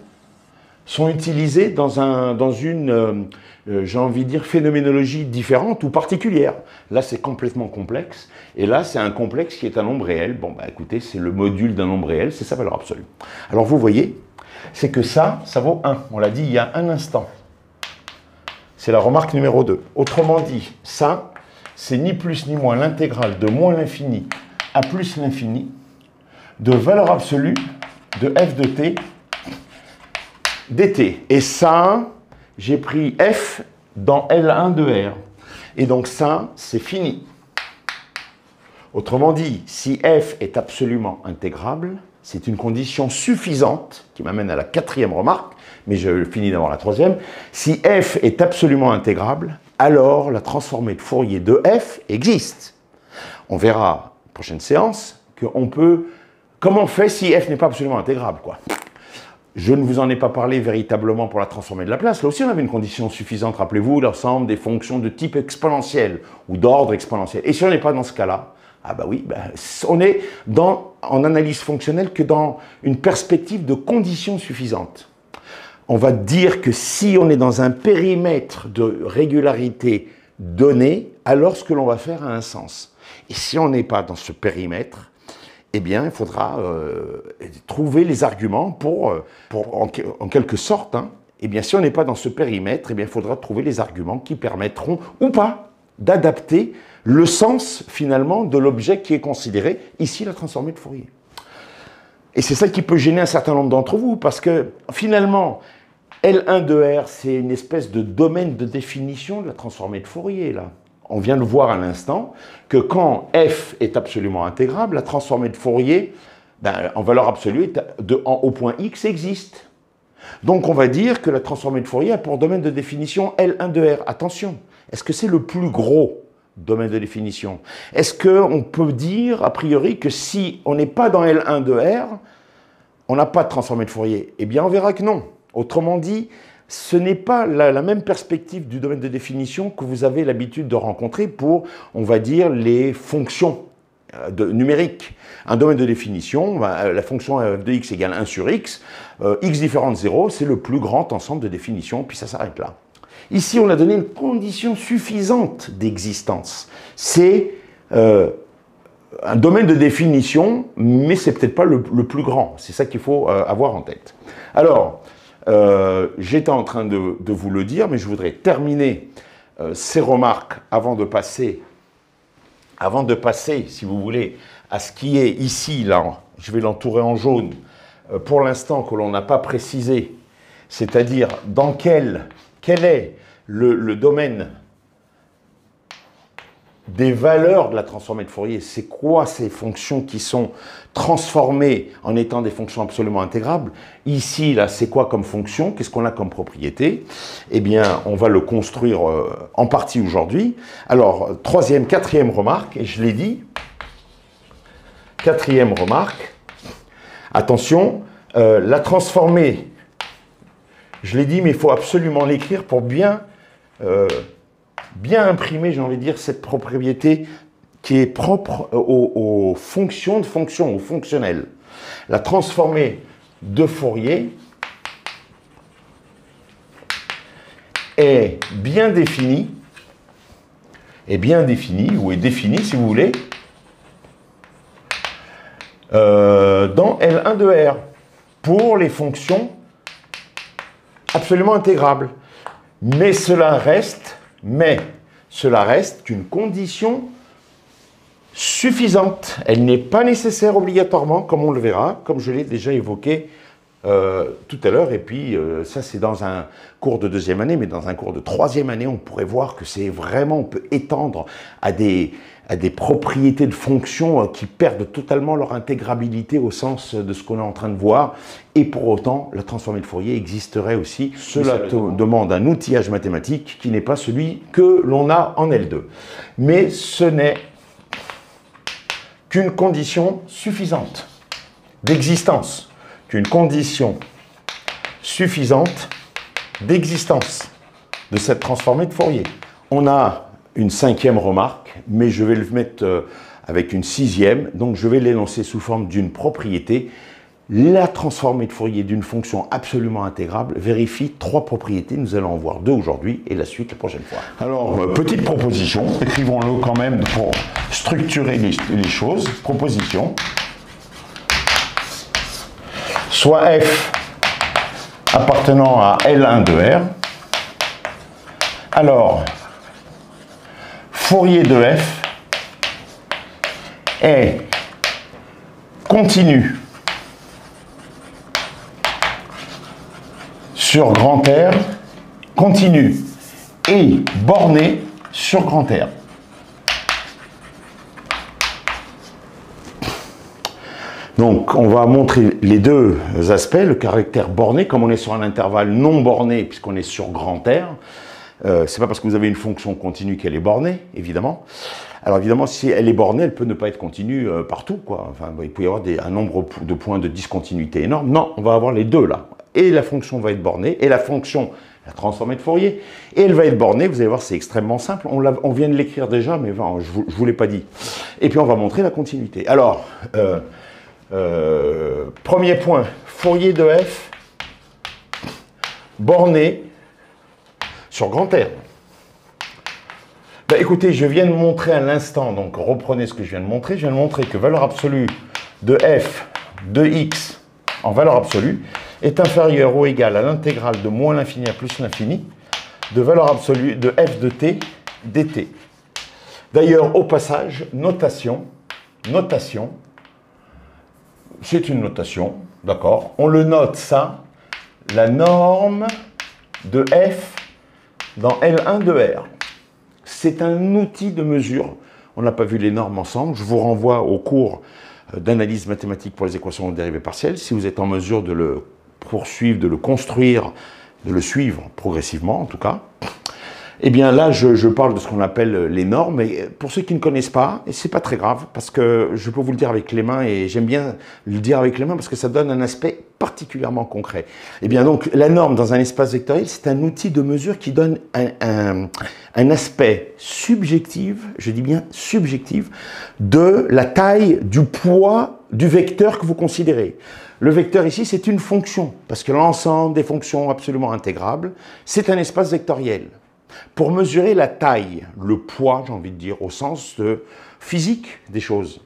sont utilisés dans une j'ai envie de dire, phénoménologie différente ou particulière. Là, c'est complètement complexe, et là, c'est un complexe qui est un nombre réel. Bon, bah écoutez, c'est le module d'un nombre réel, c'est sa valeur absolue. Alors, vous voyez, c'est que ça vaut 1. On l'a dit il y a un instant. C'est la remarque numéro 2. Autrement dit, ça, c'est ni plus ni moins l'intégrale de moins l'infini à plus l'infini de valeur absolue de f de t dt. Et ça, j'ai pris f dans L1 de R. Et donc ça, c'est fini. Autrement dit, si f est absolument intégrable, c'est une condition suffisante, qui m'amène à la quatrième remarque, mais je finis d'avoir la troisième. Si f est absolument intégrable, alors la transformée de Fourier de f existe. On verra, prochaine séance, qu'on peut... Comment on fait si f n'est pas absolument intégrable, quoi. Je ne vous en ai pas parlé véritablement pour la transformée de Laplace. Là aussi, on avait une condition suffisante. Rappelez-vous, l'ensemble des fonctions de type exponentiel ou d'ordre exponentiel. Et si on n'est pas dans ce cas-là, ah bah oui, bah, on est en analyse fonctionnelle que dans une perspective de conditions suffisantes. On va dire que si on est dans un périmètre de régularité donné, alors ce que l'on va faire a un sens. Et si on n'est pas dans ce périmètre, eh bien, il faudra trouver les arguments pour en quelque sorte, hein, eh bien, si on n'est pas dans ce périmètre, eh bien, il faudra trouver les arguments qui permettront, ou pas, d'adapter le sens, finalement, de l'objet qui est considéré, ici, la transformée de Fourier. Et c'est ça qui peut gêner un certain nombre d'entre vous, parce que, finalement... L1 de R, c'est une espèce de domaine de définition de la transformée de Fourier, là. on vient de voir à l'instant, que quand f est absolument intégrable, la transformée de Fourier, ben, en valeur absolue, au point x existe. Donc on va dire que la transformée de Fourier a pour domaine de définition L1 de R. Attention, est-ce que c'est le plus gros domaine de définition? Est-ce qu'on peut dire, a priori, que si on n'est pas dans L1 de R, on n'a pas de transformée de Fourier? Eh bien, on verra que non. Autrement dit, ce n'est pas la même perspective du domaine de définition que vous avez l'habitude de rencontrer pour, on va dire, les fonctions numériques. Un domaine de définition, bah, la fonction f de x égale 1 sur x, x différent de 0, c'est le plus grand ensemble de définitions, puis ça s'arrête là. Ici, on a donné une condition suffisante d'existence. C'est un domaine de définition, mais c'est peut-être pas le plus grand. C'est ça qu'il faut avoir en tête. Alors, j'étais en train de vous le dire, mais je voudrais terminer ces remarques avant de passer, si vous voulez, à ce qui est ici, là, je vais l'entourer en jaune, pour l'instant que l'on n'a pas précisé, c'est-à-dire dans quel est le domaine des valeurs de la transformée de Fourier. C'est quoi ces fonctions qui sont transformées en étant des fonctions absolument intégrables? Ici, là, c'est quoi comme fonction? Qu'est-ce qu'on a comme propriété? Eh bien, on va le construire en partie aujourd'hui. Alors, quatrième remarque, et je l'ai dit, quatrième remarque, attention, la transformée, je l'ai dit, mais il faut absolument l'écrire pour bien imprimer, j'ai envie de dire, cette propriété qui est propre aux fonctions de fonction, aux fonctionnels. La transformée de Fourier est définie, si vous voulez, dans L1 de R pour les fonctions absolument intégrables. Mais cela reste une condition suffisante. Elle n'est pas nécessaire obligatoirement, comme on le verra, comme je l'ai déjà évoqué tout à l'heure. Et puis, ça, c'est dans un cours de deuxième année, mais dans un cours de troisième année, on pourrait voir que c'est vraiment, on peut étendre à des propriétés de fonctions qui perdent totalement leur intégrabilité au sens de ce qu'on est en train de voir. Et pour autant, la transformée de Fourier existerait aussi. Cela demande un outillage mathématique qui n'est pas celui que l'on a en L2. Mais ce n'est qu'une condition suffisante d'existence. Qu'une condition suffisante d'existence de cette transformée de Fourier. On a une cinquième remarque, mais je vais le mettre avec une sixième, donc je vais l'énoncer sous forme d'une propriété. La transformée de Fourier d'une fonction absolument intégrable vérifie trois propriétés. Nous allons en voir deux aujourd'hui et la suite la prochaine fois. Alors, petite proposition, écrivons-le quand même pour structurer les choses. Proposition, soit f appartenant à L1 de R, alors Fourier de f est continu sur grand R, continu et borné sur grand R. Donc, on va montrer les deux aspects, le caractère borné, comme on est sur un intervalle non borné, puisqu'on est sur grand R. C'est pas parce que vous avez une fonction continue qu'elle est bornée, évidemment. Alors évidemment, si elle est bornée, elle peut ne pas être continue partout, quoi. Enfin, il peut y avoir un nombre de points de discontinuité énorme. Non, on va avoir les deux là. Et la fonction va être bornée, et la fonction, la transformée de Fourier, et elle va être bornée. Vous allez voir, c'est extrêmement simple. On vient de l'écrire déjà, mais enfin, je vous l'ai pas dit. Et puis on va montrer la continuité. Alors, premier point, Fourier de f borné sur grand R. Ben, écoutez, je viens de montrer à l'instant, donc reprenez ce que je viens de montrer. Je viens de montrer que valeur absolue de f de x en valeur absolue est inférieure ou égale à l'intégrale de moins l'infini à plus l'infini de valeur absolue de f de t dt. D'ailleurs, au passage, notation, c'est une notation, d'accord? On le note, ça, la norme de f dans L1 de R. C'est un outil de mesure. On n'a pas vu les normes ensemble. Je vous renvoie au cours d'analyse mathématique pour les équations de dérivées partielles. Si vous êtes en mesure de le poursuivre, de le construire, de le suivre progressivement en tout cas, eh bien là, je parle de ce qu'on appelle les normes. Et pour ceux qui ne connaissent pas, et c'est pas très grave, parce que je peux vous le dire avec les mains, et j'aime bien le dire avec les mains parce que ça donne un aspect particulièrement concret. Eh bien donc, la norme dans un espace vectoriel, c'est un outil de mesure qui donne un aspect subjectif, je dis bien subjectif, de la taille, du poids du vecteur que vous considérez. Le vecteur ici, c'est une fonction, parce que l'ensemble des fonctions absolument intégrables, c'est un espace vectoriel. Pour mesurer la taille, le poids, j'ai envie de dire, au sens de physique des choses,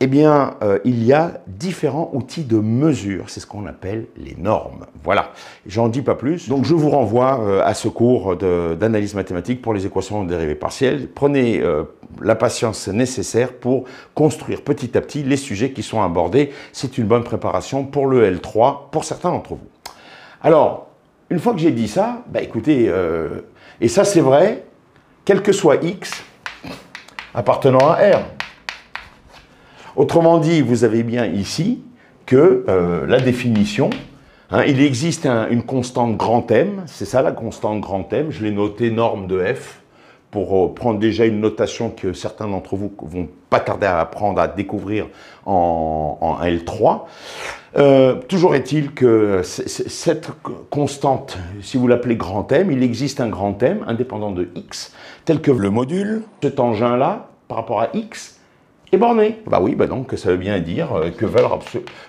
eh bien, il y a différents outils de mesure. C'est ce qu'on appelle les normes. Voilà, j'en dis pas plus. Donc, je vous renvoie à ce cours d'analyse mathématique pour les équations de dérivées partielles. Prenez la patience nécessaire pour construire petit à petit les sujets qui sont abordés. C'est une bonne préparation pour le L3, pour certains d'entre vous. Alors, une fois que j'ai dit ça, bah écoutez, et ça c'est vrai, quel que soit X appartenant à R. Autrement dit, vous avez bien ici que la définition, hein, il existe une constante grand M, c'est ça la constante grand M, je l'ai notée norme de F, pour prendre déjà une notation que certains d'entre vous vont pas tarder à apprendre, à découvrir en L3. Toujours est-il que cette constante, si vous l'appelez grand M, il existe un grand M indépendant de X, tel que le module, ce tangent-là, par rapport à X, est borné. Bah oui, bah donc ça veut bien dire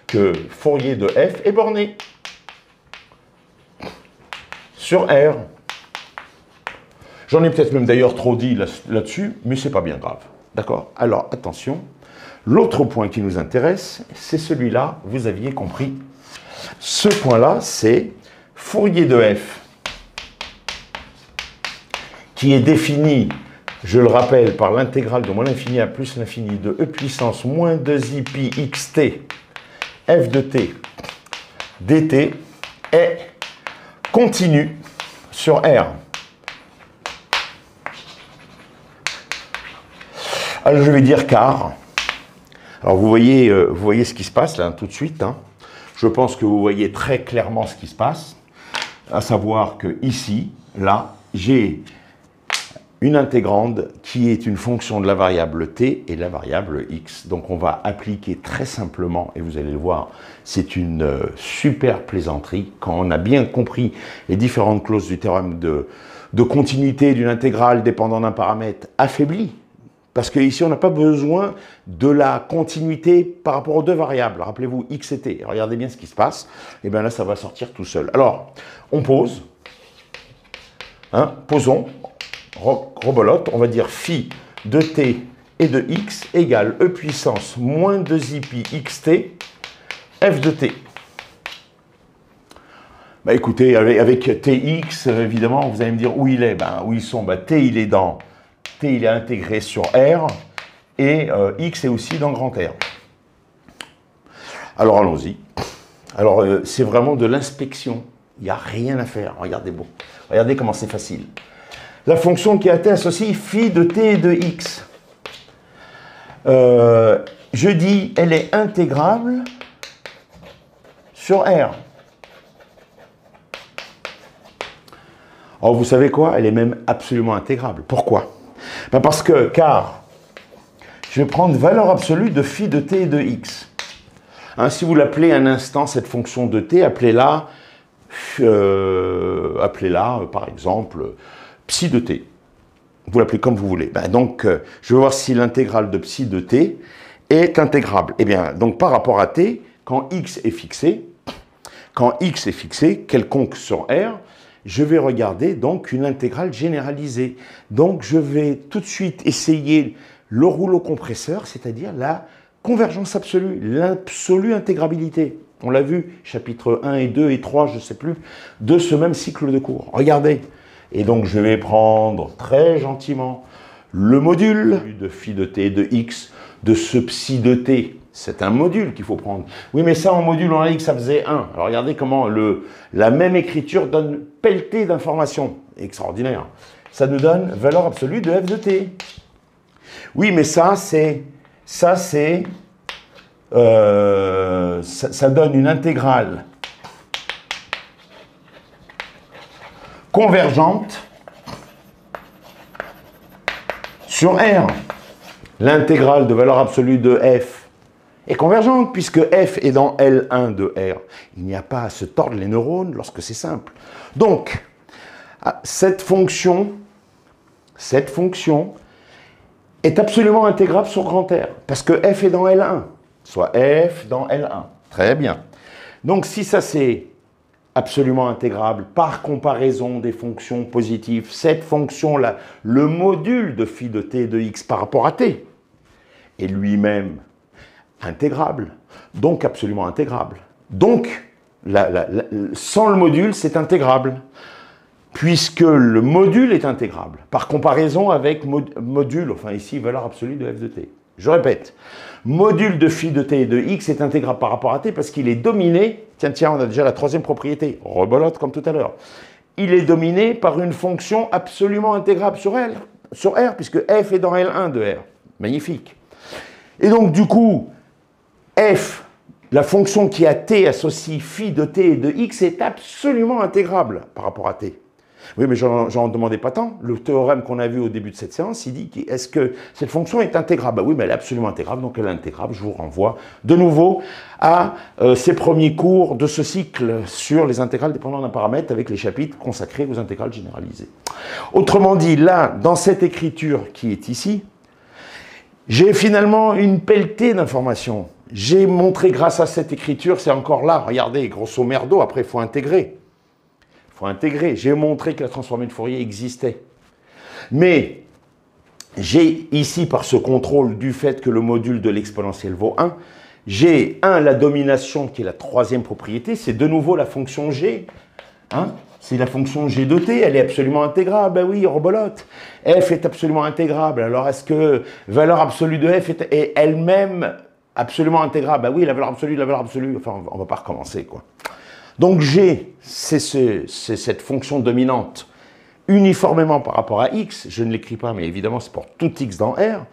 que Fourier de F est borné sur R. J'en ai peut-être même d'ailleurs trop dit là-dessus, mais c'est pas bien grave. D'accord? Alors, attention. L'autre point qui nous intéresse, c'est celui-là, vous aviez compris. Ce point-là, c'est Fourier de F, qui est défini, je le rappelle, par l'intégrale de moins l'infini à plus l'infini de e puissance moins 2i pi xt, f de t, dt, est continu sur R. Alors, je vais dire car... Alors, vous voyez ce qui se passe, là, tout de suite. Hein. Je pense que vous voyez très clairement ce qui se passe, à savoir que ici, là, j'ai une intégrande qui est une fonction de la variable t et de la variable x. Donc, on va appliquer très simplement, et vous allez le voir, c'est une super plaisanterie. Quand on a bien compris les différentes clauses du théorème de continuité d'une intégrale dépendant d'un paramètre affaibli, parce qu'ici, on n'a pas besoin de la continuité par rapport aux deux variables. Rappelez-vous, x et t. Regardez bien ce qui se passe. Et bien là, ça va sortir tout seul. Alors, on pose. Hein, posons. Rebolote. On va dire phi de t et de x égale e puissance moins 2i pi xt f de t. Bah écoutez, avec tx, évidemment, vous allez me dire où il est. Ben, où ils sont, ben, t, il est dans... T, il est intégré sur R, et X est aussi dans grand R. Alors, allons-y. Alors, c'est vraiment de l'inspection. Il n'y a rien à faire. Regardez bon. Regardez comment c'est facile. La fonction qui a été associée, phi de T et de X. Je dis, elle est intégrable sur R. Or, vous savez quoi? Elle est même absolument intégrable. Pourquoi? Ben parce que, car, je vais prendre valeur absolue de phi de t et de x. Hein, si vous l'appelez un instant, cette fonction de t, appelez-la, par exemple, psi de t. Vous l'appelez comme vous voulez. Ben donc, je vais voir si l'intégrale de psi de t est intégrable. Eh bien, donc par rapport à t, quand x est fixé, quelconque sur R, je vais regarder donc une intégrale généralisée. Donc, je vais tout de suite essayer le rouleau compresseur, c'est-à-dire la convergence absolue, l'absolue intégrabilité. On l'a vu, chapitres 1 et 2 et 3, je ne sais plus, de ce même cycle de cours. Regardez. Et donc, je vais prendre très gentiment le module de phi de t et de x, de ce psi de t. C'est un module qu'il faut prendre. Oui, mais ça, en module, on a dit que ça faisait 1. Alors, regardez comment la même écriture donne pelletée d'informations. Extraordinaire. ça nous donne valeur absolue de f de t. Oui, mais ça donne une intégrale convergente sur R. L'intégrale de valeur absolue de f est convergente puisque f est dans L1 de R. Il n'y a pas à se tordre les neurones lorsque c'est simple. Donc, cette fonction est absolument intégrable sur grand R parce que f est dans L1, soit f dans L1. Très bien. Donc, si ça c'est absolument intégrable par comparaison des fonctions positives, cette fonction-là, le module de phi de t de x par rapport à t, est lui-même intégrable, donc absolument intégrable. Donc, sans le module, c'est intégrable, puisque le module est intégrable, par comparaison avec module, enfin ici, valeur absolue de f de t. Je répète, module de phi de t et de x est intégrable par rapport à t parce qu'il est dominé, tiens, on a déjà la troisième propriété, rebolote comme tout à l'heure, il est dominé par une fonction absolument intégrable sur L, sur R, puisque f est dans L1 de R. Magnifique. Et donc, du coup, f, la fonction qui à t associe phi de t et de x, est absolument intégrable par rapport à t. Oui, mais j'en demandais pas tant. Le théorème qu'on a vu au début de cette séance, il dit est-ce que cette fonction est intégrable? Ben oui, mais elle est absolument intégrable, donc elle est intégrable. Je vous renvoie de nouveau à ces premiers cours de ce cycle sur les intégrales dépendant d'un paramètre avec les chapitres consacrés aux intégrales généralisées. Autrement dit, là, dans cette écriture qui est ici, j'ai finalement une pelletée d'informations. J'ai montré grâce à cette écriture, c'est encore là, regardez, grosso merdo, après il faut intégrer. J'ai montré que la transformée de Fourier existait. Mais j'ai ici, par ce contrôle du fait que le module de l'exponentielle vaut 1, j'ai 1, la domination qui est la troisième propriété, c'est de nouveau la fonction g. Hein, c'est la fonction g de t, elle est absolument intégrable. Ben oui, rebolote. F est absolument intégrable. Alors est-ce que valeur absolue de f est elle-même absolument intégrable? Ben oui, la valeur absolue de la valeur absolue. Enfin, on ne va pas recommencer, quoi. Donc G, c'est cette fonction dominante uniformément par rapport à X, je ne l'écris pas, mais évidemment c'est pour tout X dans R,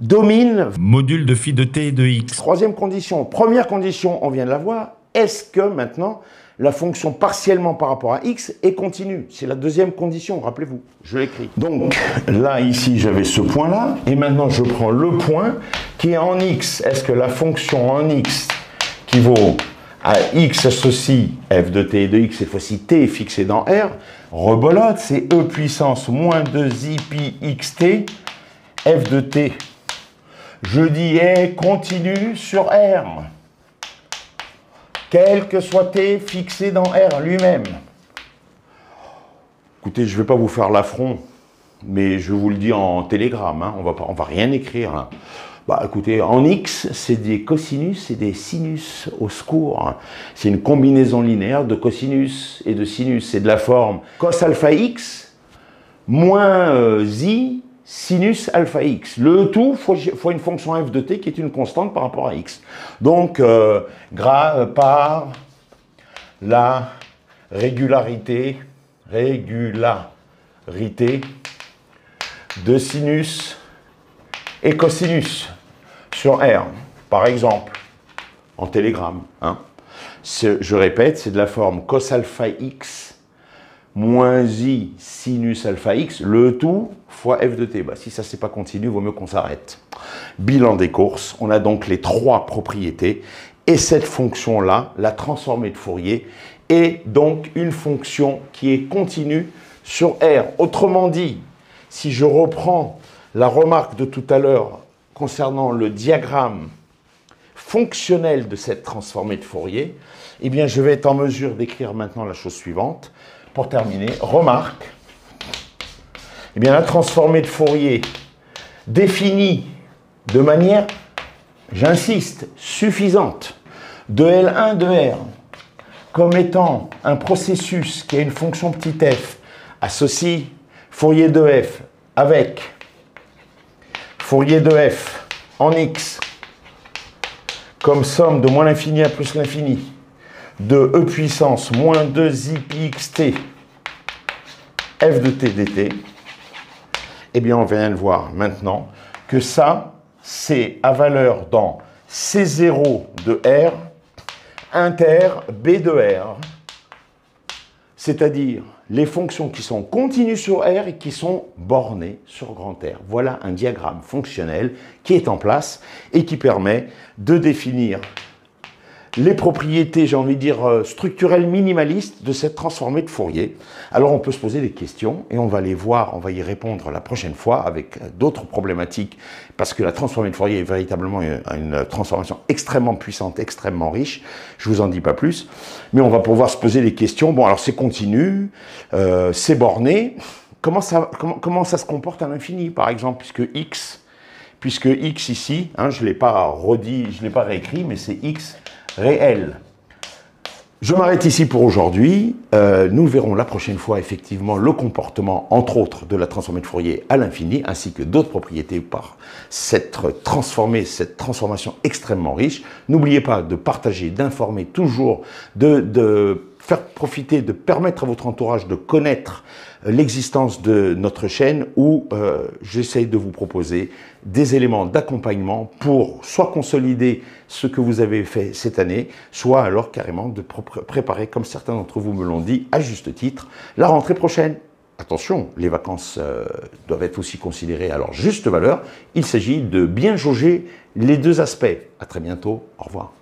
domine module de phi de T et de X. Troisième condition. Première condition, on vient de la voir, est-ce que maintenant la fonction partiellement par rapport à X est continue? C'est la deuxième condition, rappelez-vous, je l'écris. Donc là, ici, j'avais ce point-là, et maintenant je prends le point qui est en X. Est-ce que la fonction en X qui vaut à x associe f de t et de x, cette fois-ci t est fixé dans R, rebolote, c'est e puissance moins 2i pi xt, f de t. Je dis est continue sur R, quel que soit t fixé dans R lui-même. Écoutez, je ne vais pas vous faire l'affront, mais je vous le dis en télégramme, hein, on va rien écrire. Hein. Bah, écoutez, en X, c'est des cosinus et des sinus, au secours. C'est une combinaison linéaire de cosinus et de sinus. C'est de la forme cos alpha X moins i sinus alpha X. Le tout fois une fonction f de t qui est une constante par rapport à X. Donc, par la régularité de sinus et cosinus sur R, par exemple, en télégramme. Hein. Je répète, c'est de la forme cos alpha x moins i sinus alpha x, le tout fois f de t. Bah, si ça c'est pas continu, vaut mieux qu'on s'arrête. Bilan des courses, on a donc les trois propriétés, et cette fonction-là, la transformée de Fourier, est donc une fonction qui est continue sur R. Autrement dit, si je reprends la remarque de tout à l'heure concernant le diagramme fonctionnel de cette transformée de Fourier, eh bien, je vais être en mesure d'écrire maintenant la chose suivante. Pour terminer, remarque. Eh bien, la transformée de Fourier définit de manière, j'insiste, suffisante de L1 de R comme étant un processus qui a une fonction petit f associe Fourier de f avec Fourier de f en x comme somme de moins l'infini à plus l'infini de e puissance moins 2i pi xt f de t dt eh bien on vient de voir maintenant que ça, c'est à valeur dans C0 de R inter B de R, c'est-à-dire les fonctions qui sont continues sur R et qui sont bornées sur grand R. Voilà un diagramme fonctionnel qui est en place et qui permet de définir les propriétés, j'ai envie de dire, structurelles minimalistes de cette transformée de Fourier. Alors on peut se poser des questions et on va les voir, on va y répondre la prochaine fois avec d'autres problématiques, parce que la transformée de Fourier est véritablement une transformation extrêmement puissante, extrêmement riche. Je vous en dis pas plus, mais on va pouvoir se poser des questions. Bon, alors c'est continu, c'est borné. Comment ça se comporte à l'infini, par exemple, puisque x ici, hein, je ne l'ai pas redit, je ne l'ai pas réécrit, mais c'est x réel. Je m'arrête ici pour aujourd'hui. Nous verrons la prochaine fois effectivement le comportement, entre autres, de la transformée de Fourier à l'infini, ainsi que d'autres propriétés par cette transformation extrêmement riche. N'oubliez pas de partager, d'informer toujours, de faire profiter, de permettre à votre entourage de connaître l'existence de notre chaîne, où j'essaye de vous proposer des éléments d'accompagnement pour soit consolider ce que vous avez fait cette année, soit alors carrément de préparer, comme certains d'entre vous me l'ont dit à juste titre, la rentrée prochaine. Attention, les vacances doivent être aussi considérées à leur juste valeur. Il s'agit de bien jauger les deux aspects. À très bientôt, au revoir.